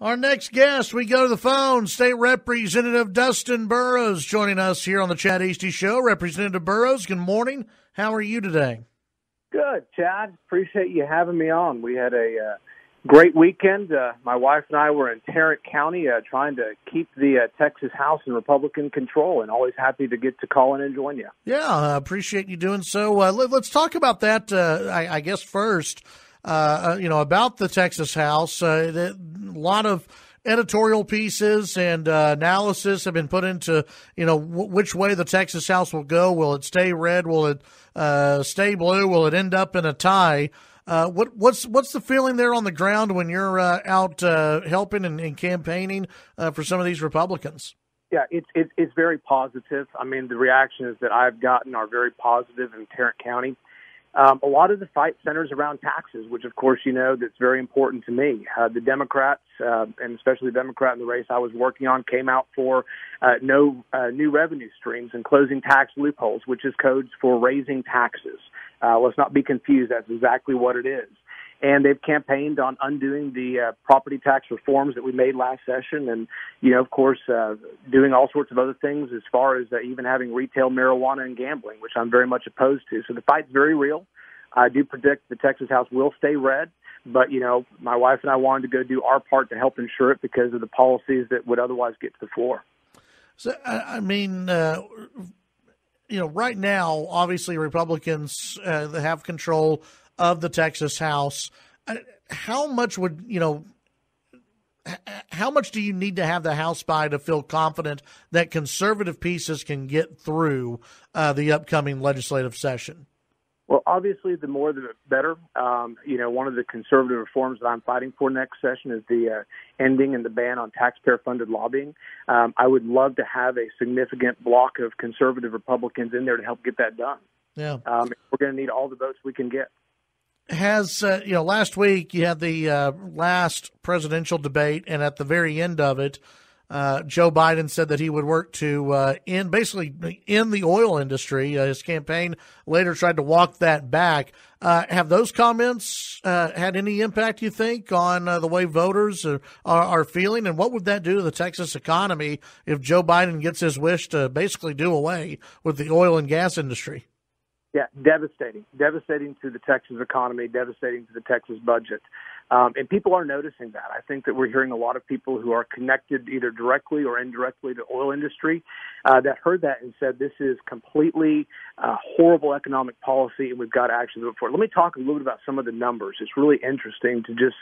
Our next guest, we go to the phone, State Representative Dustin Burrows joining us here on the Chad Hasty Show. Representative Burrows, good morning. How are you today? Good, Chad. Appreciate you having me on. We had a great weekend. My wife and I were in Tarrant County trying to keep the Texas House in Republican control, and always happy to get to call in and join you. Yeah, I appreciate you doing so. Let's talk about that, I guess, first. About the Texas House, a lot of editorial pieces and analysis have been put into, which way the Texas House will go. Will it stay red? Will it stay blue? Will it end up in a tie? What's the feeling there on the ground when you're out helping and campaigning for some of these Republicans? Yeah, it's very positive. I mean, the reactions that I've gotten are very positive in Tarrant County. A lot of the fight centers around taxes, which, of course, that's very important to me. The Democrats, and especially the Democrat in the race I was working on, came out for no new revenue streams and closing tax loopholes, which is codes for raising taxes. Let's not be confused. That's exactly what it is. And they've campaigned on undoing the property tax reforms that we made last session and, of course, doing all sorts of other things as far as even having retail marijuana and gambling, which I'm very much opposed to. So the fight's very real. I do predict the Texas House will stay red, but, my wife and I wanted to go do our part to help ensure it because of the policies that would otherwise get to the floor. So, I mean, right now, obviously, Republicans have control of the Texas House. How much do you need to have the House by to feel confident that conservative pieces can get through the upcoming legislative session? Well, obviously, the more the better. One of the conservative reforms that I'm fighting for next session is the ending and the ban on taxpayer-funded lobbying. I would love to have a significant block of conservative Republicans in there to help get that done. Yeah, we're going to need all the votes we can get. Has, last week you had the last presidential debate, and at the very end of it, Joe Biden said that he would work to end the oil industry. His campaign later tried to walk that back. Have those comments had any impact, you think, on the way voters are feeling? And what would that do to the Texas economy if Joe Biden gets his wish to basically do away with the oil and gas industry? Yeah, devastating to the Texas economy, devastating to the Texas budget. And people are noticing that. I think that we're hearing a lot of people who are connected either directly or indirectly to oil industry that heard that and said, this is completely horrible economic policy and we've got to actually move forward. Let me talk a little bit about some of the numbers. It's really interesting to just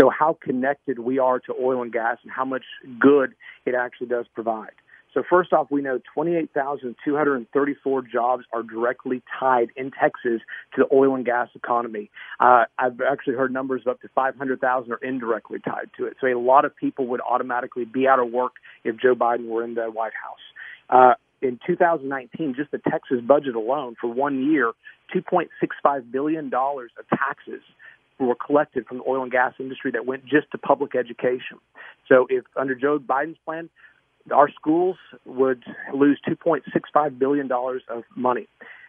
show how connected we are to oil and gas and how much good it actually does provide. So first off, we know 28,234 jobs are directly tied in Texas to the oil and gas economy. I've actually heard numbers of up to 500,000 are indirectly tied to it. So a lot of people would automatically be out of work if Joe Biden were in the White House. In 2019, just the Texas budget alone for 1 year, $2.65 billion of taxes were collected from the oil and gas industry that went just to public education. So if under Joe Biden's plan, our schools would lose $2.65 billion of money.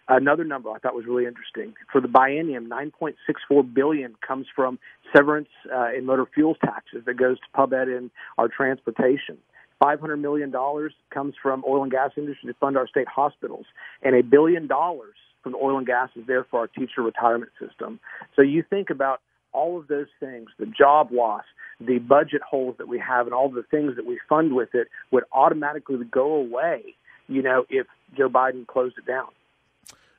Another number I thought was really interesting. For the biennium, $9.64 billion comes from severance in motor fuels taxes that goes to pub ed in our transportation. $500 million comes from oil and gas industry to fund our state hospitals. And $1 billion from the oil and gas is there for our teacher retirement system. So you think about all of those things, the job loss, the budget holes that we have, and all the things that we fund with it would automatically go away, if Joe Biden closed it down.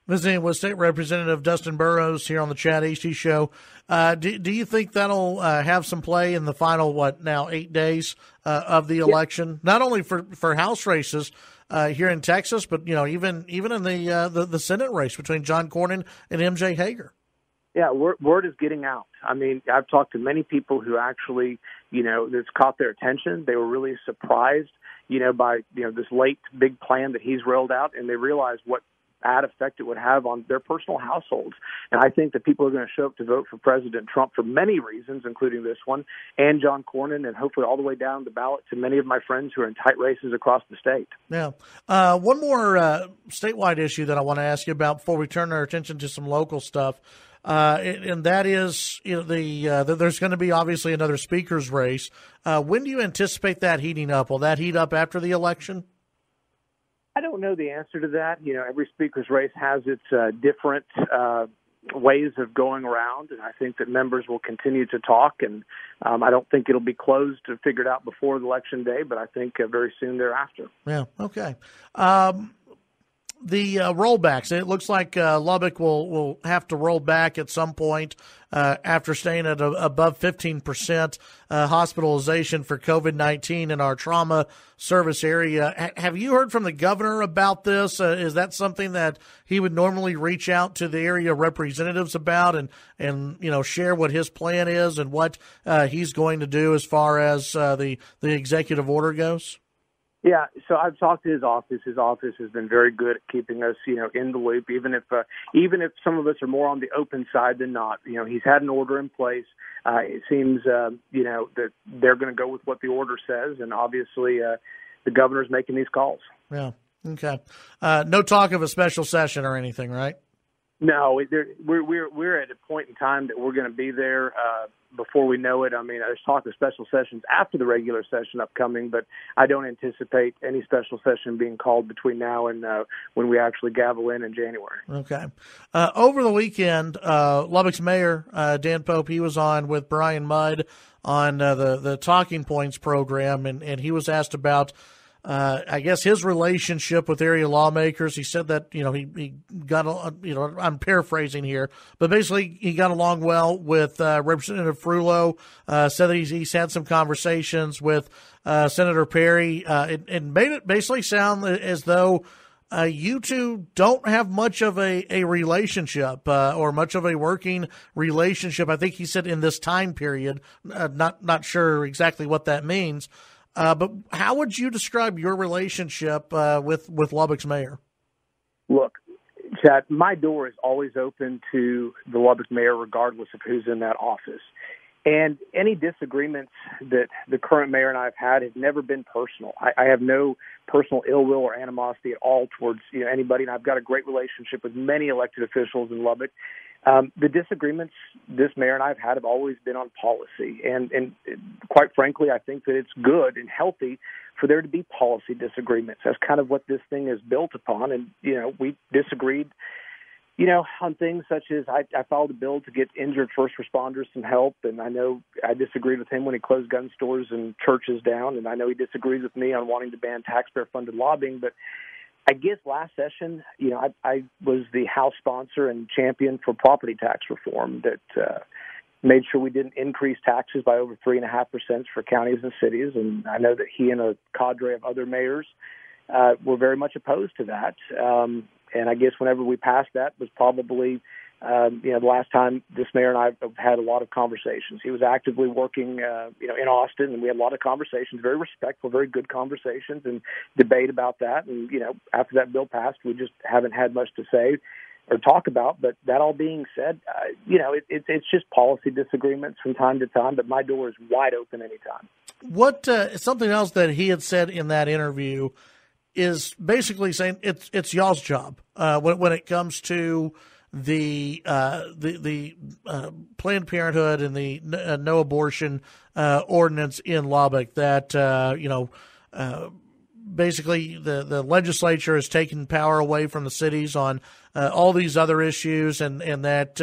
Visiting with State Representative Dustin Burrows here on the Chad Hasty Show. Do you think that'll have some play in the final, 8 days of the election? Yeah. Not only for House races here in Texas, but, even in the Senate race between John Cornyn and M.J. Hager. Yeah, word is getting out. I mean, I've talked to many people who actually, it's caught their attention. They were really surprised, by, this late big plan that he's rolled out, and they realized what bad effect it would have on their personal households. And I think that people are going to show up to vote for President Trump for many reasons, including this one, and John Cornyn, and hopefully all the way down the ballot to many of my friends who are in tight races across the state. Yeah. One more statewide issue that I want to ask you about before we turn our attention to some local stuff. and that is there's going to be obviously another speaker's race. When do you anticipate that heating up? Will that heat up after the election? I don't know the answer to that. You know, every speaker's race has its different ways of going around, and I think that members will continue to talk, and I don't think it'll be closed or figured out before Election Day, but I think very soon thereafter. Yeah, okay. The rollbacks, it looks like Lubbock will have to roll back at some point after staying at above 15% hospitalization for COVID-19 in our trauma service area. Have you heard from the governor about this? Is that something that he would normally reach out to the area representatives about and you know, share what his plan is and what he's going to do as far as the executive order goes? Yeah, so I've talked to his office. His office has been very good at keeping us, you know, in the loop, even if some of us are more on the open side than not. You know, he's had an order in place. It seems, you know, that they're going to go with what the order says, and obviously the governor's making these calls. Yeah, okay. No talk of a special session or anything, right? No, we're at a point in time that we're going to be there before we know it. I mean, there's talk of special sessions after the regular session upcoming, but I don't anticipate any special session being called between now and when we actually gavel in January. Okay. Over the weekend, Lubbock's mayor, Dan Pope, he was on with Brian Mudd on the Talking Points program, and he was asked about I guess his relationship with area lawmakers. He said that, you know, he got, you know, I'm paraphrasing here, but basically he got along well with Representative Frullo, said that he's had some conversations with Senator Perry. It made it basically sound as though you two don't have much of a relationship or much of a working relationship. I think he said in this time period, not sure exactly what that means. But how would you describe your relationship with Lubbock's mayor? Look, Chad, my door is always open to the Lubbock mayor, regardless of who's in that office. And any disagreements that the current mayor and I have had have never been personal. I have no personal ill will or animosity at all towards, you know, anybody, and I've got a great relationship with many elected officials in Lubbock. The disagreements this mayor and I have had have always been on policy, and quite frankly, I think that it's good and healthy for there to be policy disagreements. That's kind of what this thing is built upon, and, you know, we disagreed, you know, on things such as I filed a bill to get injured first responders some help, and I know I disagreed with him when he closed gun stores and churches down, and I know he disagrees with me on wanting to ban taxpayer-funded lobbying, but I guess last session, you know, I was the House sponsor and champion for property tax reform that made sure we didn't increase taxes by over 3.5% for counties and cities. And I know that he and a cadre of other mayors were very much opposed to that. And I guess whenever we passed that was probably, you know, the last time this mayor and I have had a lot of conversations. He was actively working, you know, in Austin, and we had a lot of conversations, very respectful, very good conversations and debate about that. And, you know, after that bill passed, we just haven't had much to say or talk about. But that all being said, you know, it's just policy disagreements from time to time, but my door is wide open anytime. What something else that he had said in that interview is basically saying it's y'all's job when it comes to the Planned Parenthood and the no abortion ordinance in Lubbock, that you know, basically the legislature has taken power away from the cities on all these other issues, and that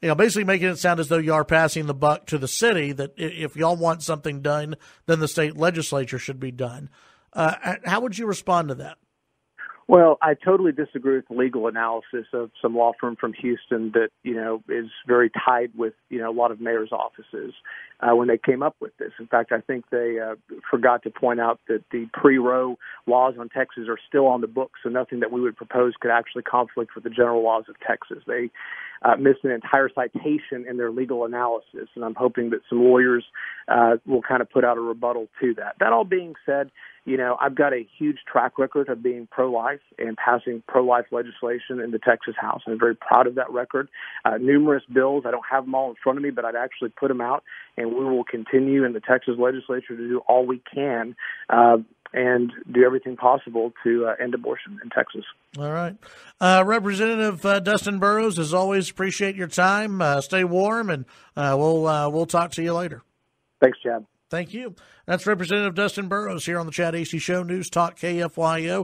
you know, basically making it sound as though you are passing the buck to the city, that if y'all want something done, then the state legislature should be done. How would you respond to that? Well, I totally disagree with the legal analysis of some law firm from Houston that, you know, is very tied with, you know, a lot of mayor's offices when they came up with this. In fact, I think they forgot to point out that the pre-Roe laws on Texas are still on the books, so nothing that we would propose could actually conflict with the general laws of Texas. They missed an entire citation in their legal analysis, and I'm hoping that some lawyers will kind of put out a rebuttal to that. That all being said, you know, I've got a huge track record of being pro-life and passing pro-life legislation in the Texas House. I'm very proud of that record. Numerous bills, I don't have them all in front of me, but I've actually put them out, and we will continue in the Texas legislature to do all we can and do everything possible to end abortion in Texas. All right. Representative Dustin Burrows, as always, appreciate your time. Stay warm, and we'll talk to you later. Thanks, Chad. Thank you. That's Representative Dustin Burrows here on the Chad Hasty Show, News Talk KFYO.